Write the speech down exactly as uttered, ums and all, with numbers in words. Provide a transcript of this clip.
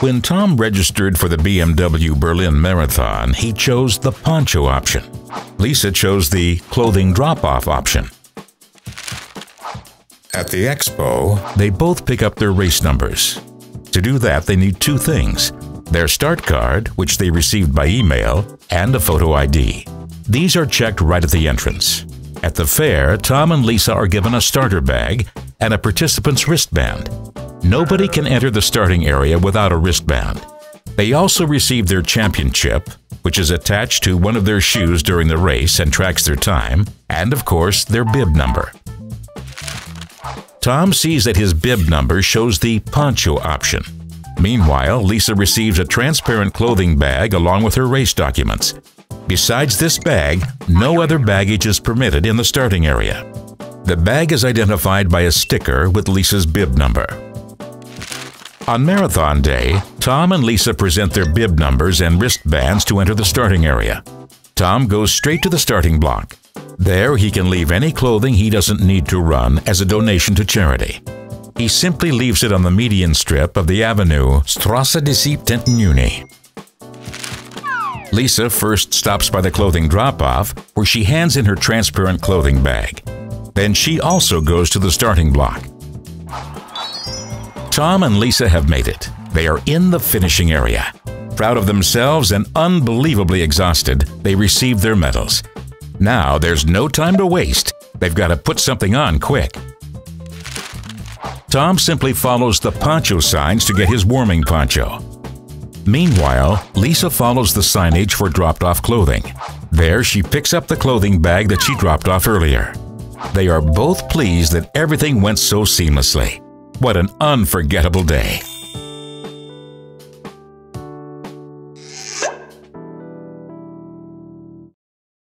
When Tom registered for the B M W Berlin Marathon, he chose the poncho option. Lisa chose the clothing drop-off option. At the expo, they both pick up their race numbers. To do that, they need two things: their start card, which they received by email, and a photo I D. These are checked right at the entrance. At the fair, Tom and Lisa are given a starter bag and a participant's wristband. Nobody can enter the starting area without a wristband. They also receive their championship, which is attached to one of their shoes during the race and tracks their time, and of course, their bib number. Tom sees that his bib number shows the poncho option. Meanwhile, Lisa receives a transparent clothing bag along with her race documents. Besides this bag, no other baggage is permitted in the starting area. The bag is identified by a sticker with Lisa's bib number. On Marathon Day, Tom and Lisa present their bib numbers and wristbands to enter the starting area. Tom goes straight to the starting block. There, he can leave any clothing he doesn't need to run as a donation to charity. He simply leaves it on the median strip of the avenue Straße des siebzehnten Juni. Lisa first stops by the clothing drop-off, where she hands in her transparent clothing bag. Then she also goes to the starting block. Tom and Lisa have made it. They are in the finishing area. Proud of themselves and unbelievably exhausted, they receive their medals. Now there's no time to waste. They've got to put something on quick. Tom simply follows the poncho signs to get his warming poncho. Meanwhile, Lisa follows the signage for dropped-off clothing. There, she picks up the clothing bag that she dropped off earlier. They are both pleased that everything went so seamlessly. What an unforgettable day!